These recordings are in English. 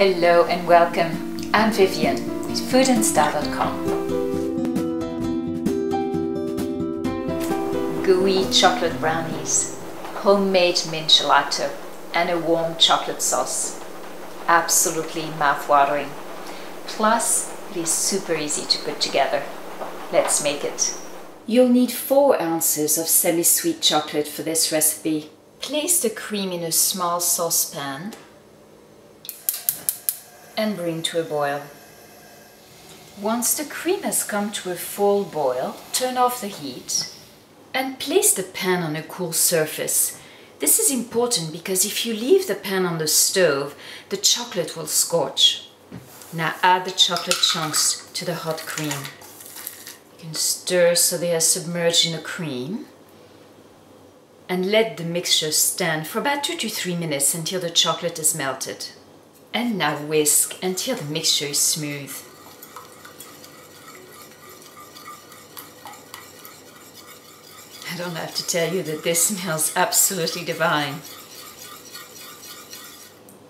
Hello and welcome. I'm Vivian with foodandstyle.com. Gooey chocolate brownies, homemade mint gelato and a warm chocolate sauce. Absolutely mouth-watering. Plus, it is super easy to put together. Let's make it. You'll need 4 ounces of semi-sweet chocolate for this recipe. Place the cream in a small saucepan and bring to a boil. Once the cream has come to a full boil, turn off the heat and place the pan on a cool surface. This is important because if you leave the pan on the stove, the chocolate will scorch. Now add the chocolate chunks to the hot cream. You can stir so they are submerged in the cream and let the mixture stand for about 2 to 3 minutes until the chocolate is melted. And now whisk until the mixture is smooth. I don't have to tell you that this smells absolutely divine.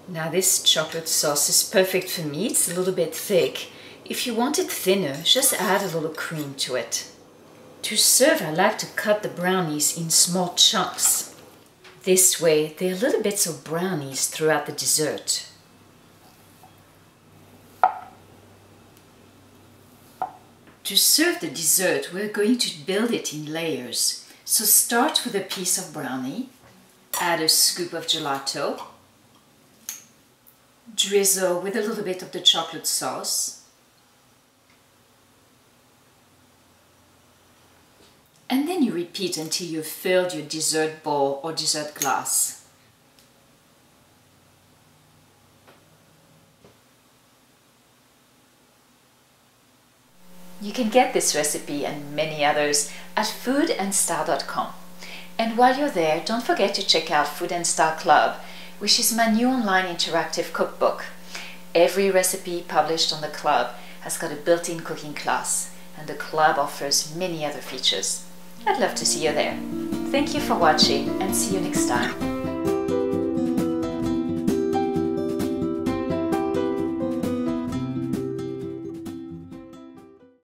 Now this chocolate sauce is perfect for me. It's a little bit thick. If you want it thinner, just add a little cream to it. To serve, I like to cut the brownies in small chunks. This way, there are little bits of brownies throughout the dessert. To serve the dessert, we're going to build it in layers. So start with a piece of brownie, add a scoop of gelato, drizzle with a little bit of the chocolate sauce, and then you repeat until you've filled your dessert bowl or dessert glass. You can get this recipe and many others at foodandstyle.com. And while you're there, don't forget to check out Food and Style Club, which is my new online interactive cookbook. Every recipe published on the club has got a built-in cooking class, and the club offers many other features. I'd love to see you there. Thank you for watching and see you next time.